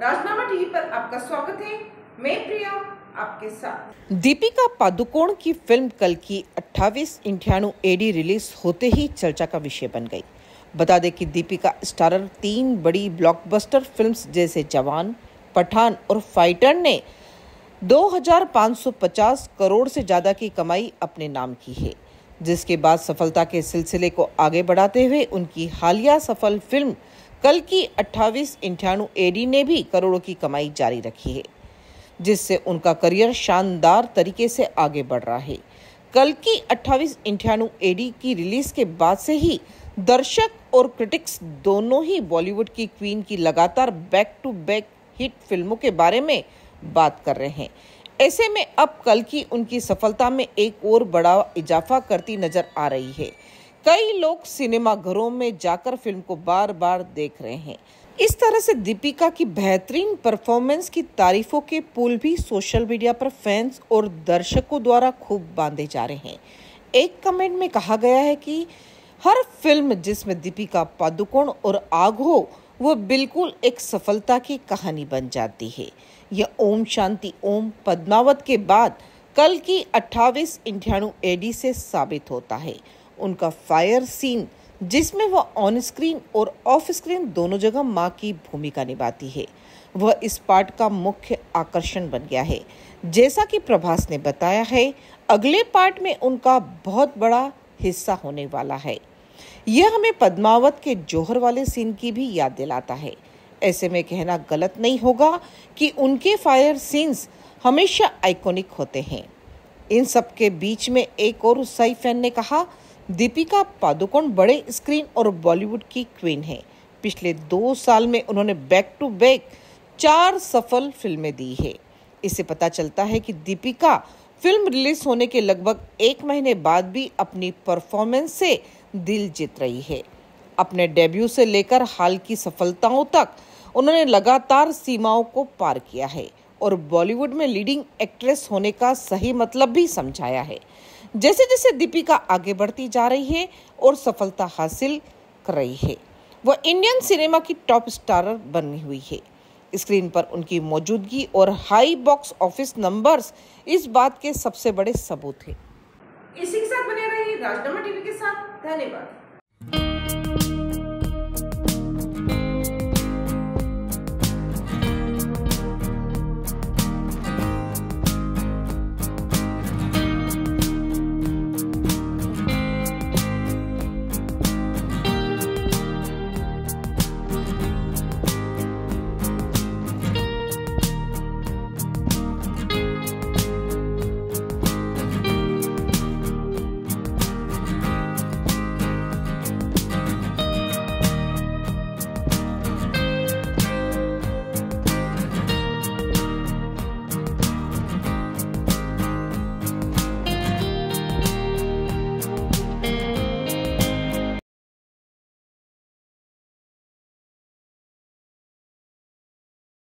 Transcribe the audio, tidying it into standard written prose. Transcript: राजनामा TV पर आपका स्वागत है। मैं प्रिया आपके साथ। दीपिका पादुकोण की फिल्म कल्कि 2898 AD रिलीज होते ही चर्चा का विषय बन गई। बता दें कि दीपिका स्टारर 3 बड़ी ब्लॉकबस्टर फिल्म्स जैसे जवान, पठान और फाइटर ने 2550 करोड़ से ज़्यादा की कमाई अपने नाम की है, जिसके बाद सफलता के सिलसिले को आगे बढ़ाते हुए उनकी हालिया सफल फिल्म कल्कि 2898 AD ने भी करोड़ों की कमाई जारी रखी है, जिससे उनका करियर शानदार तरीके से आगे बढ़ रहा है। कल्कि 2898 AD की रिलीज के बाद से ही दर्शक और क्रिटिक्स दोनों ही बॉलीवुड की क्वीन की लगातार बैक टू बैक हिट फिल्मों के बारे में बात कर रहे हैं। ऐसे में अब कल्कि उनकी सफलता में एक और बड़ा इजाफा करती नजर आ रही है। कई लोग सिनेमाघरों में जाकर फिल्म को बार बार देख रहे हैं। इस तरह से दीपिका की बेहतरीन परफॉर्मेंस की तारीफों के पुल भी सोशल मीडिया पर फैंस और दर्शकों द्वारा खूब बांधे जा रहे हैं। एक कमेंट में कहा गया है कि हर फिल्म जिसमें दीपिका पादुकोण और आग हो, वो बिल्कुल एक सफलता की कहानी बन जाती है। यह ओम शांति ओम, पद्मावत के बाद कल्कि 2898 AD से साबित होता है। उनका फायर सीन, जिसमें वह ऑन स्क्रीन और ऑफ स्क्रीन दोनों जगह मां की भूमिका निभाती है, वह इस पार्ट का मुख्य आकर्षण बन गया है। जैसा कि प्रभास ने बताया है, अगले पार्ट में उनका बहुत बड़ा हिस्सा होने वाला है। यह हमें पद्मावत के जोहर वाले सीन की भी याद दिलाता है। ऐसे में कहना गलत नहीं होगा कि उनके फायर सीन्स हमेशा आइकॉनिक होते हैं। इन सब के बीच में एक और उत्साही फैन ने कहा, दीपिका पादुकोण बड़े स्क्रीन और बॉलीवुड की क्वीन है। पिछले 2 साल में उन्होंने बैक टू बैक 4 सफल फिल्में दी है। इससे पता चलता है कि दीपिका फिल्म रिलीज होने के लगभग 1 महीने बाद भी अपनी परफॉर्मेंस से दिल जीत रही है। अपने डेब्यू से लेकर हाल की सफलताओं तक उन्होंने लगातार सीमाओं को पार किया है और बॉलीवुड में लीडिंग एक्ट्रेस होने का सही मतलब भी समझाया है। जैसे जैसे दीपिका आगे बढ़ती जा रही है और सफलता हासिल कर रही है, वह इंडियन सिनेमा की टॉप स्टारर बनी हुई है। स्क्रीन पर उनकी मौजूदगी और हाई बॉक्स ऑफिस नंबर्स इस बात के सबसे बड़े सबूत है। इसी के साथ बने रहिए राजनामा टीवी के साथ। धन्यवाद।